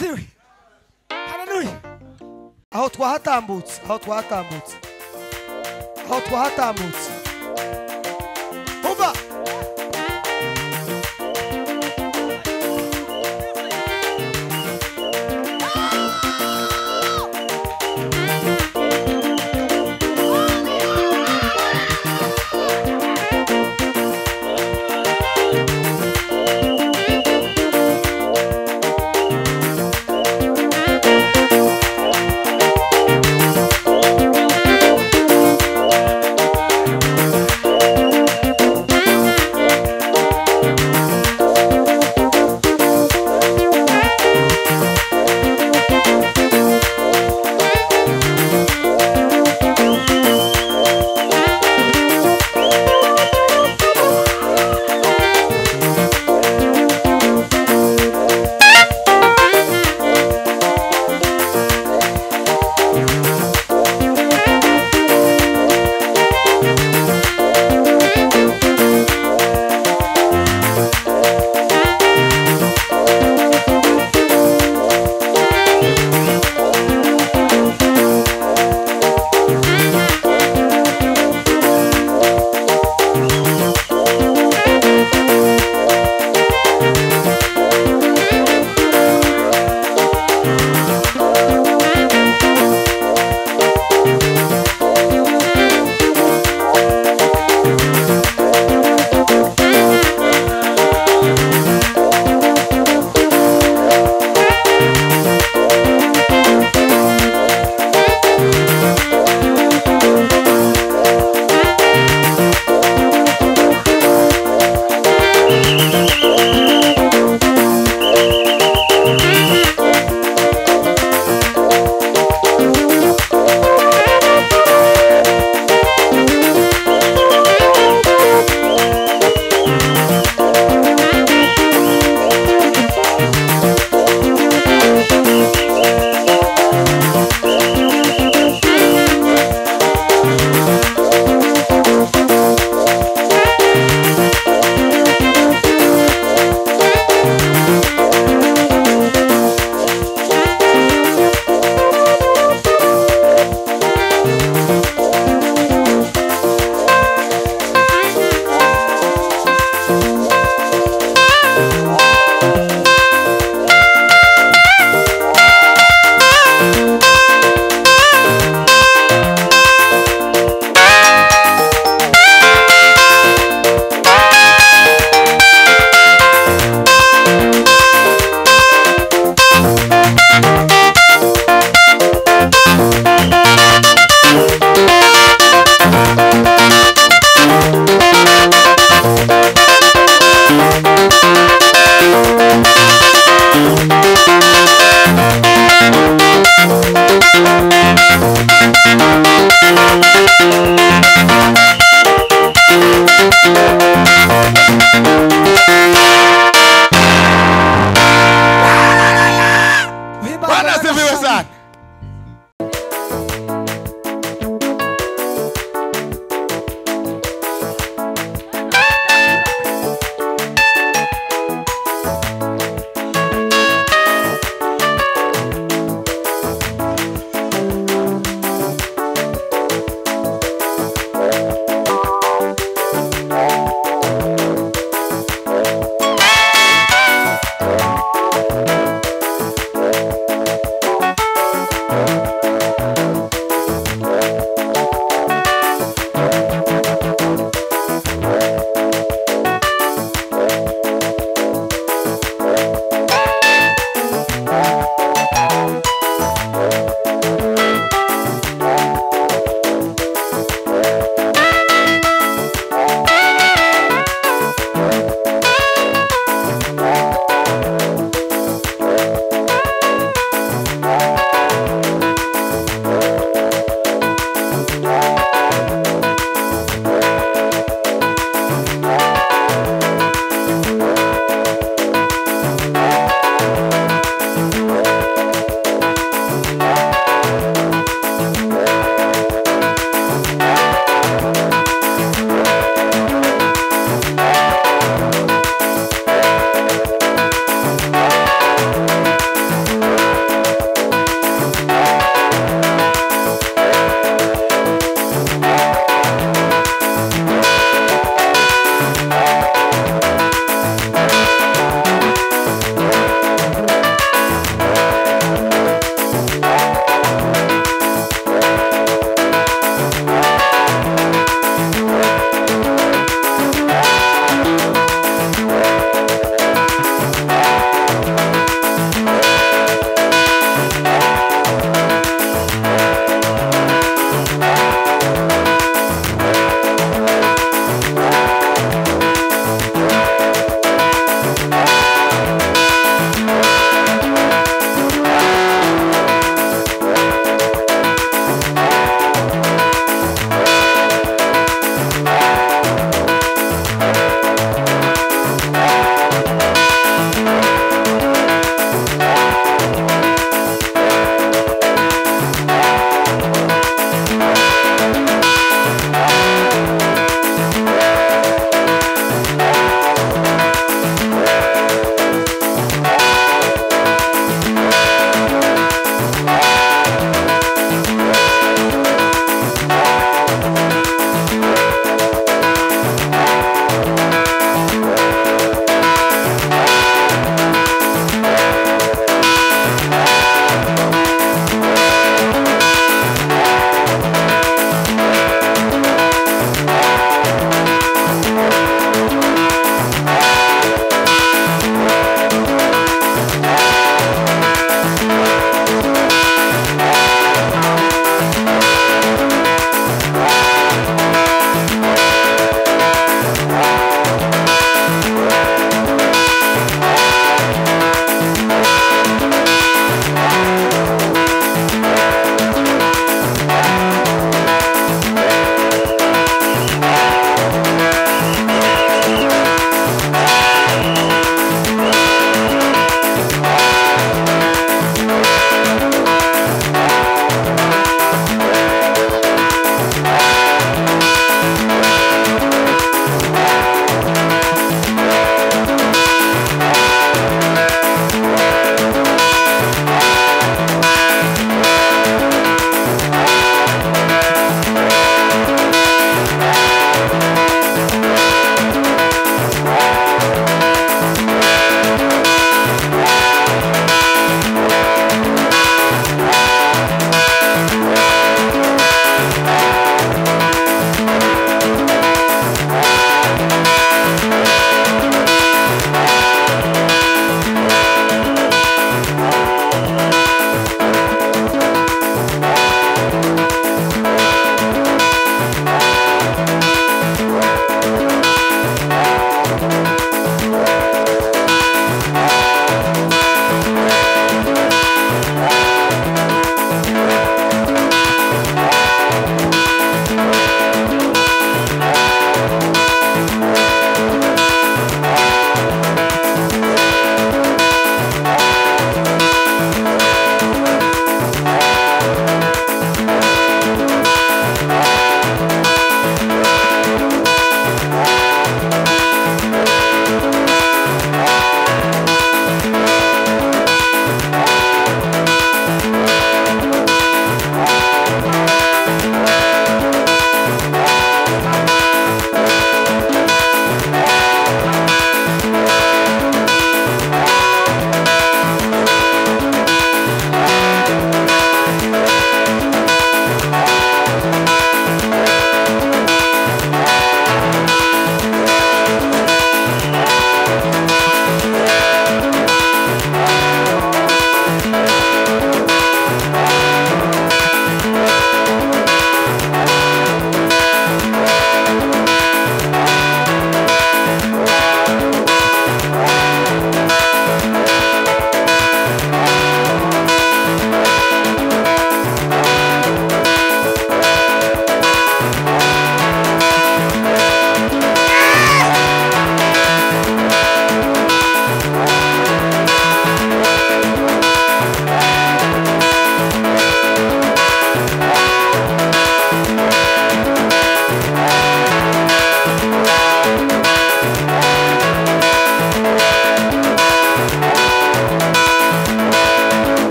Hallelujah. Hallelujah. Aho twatambutse, aho twatambutse, aho twatambutse. Umva.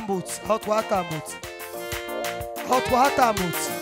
hot water boots, hot water boots.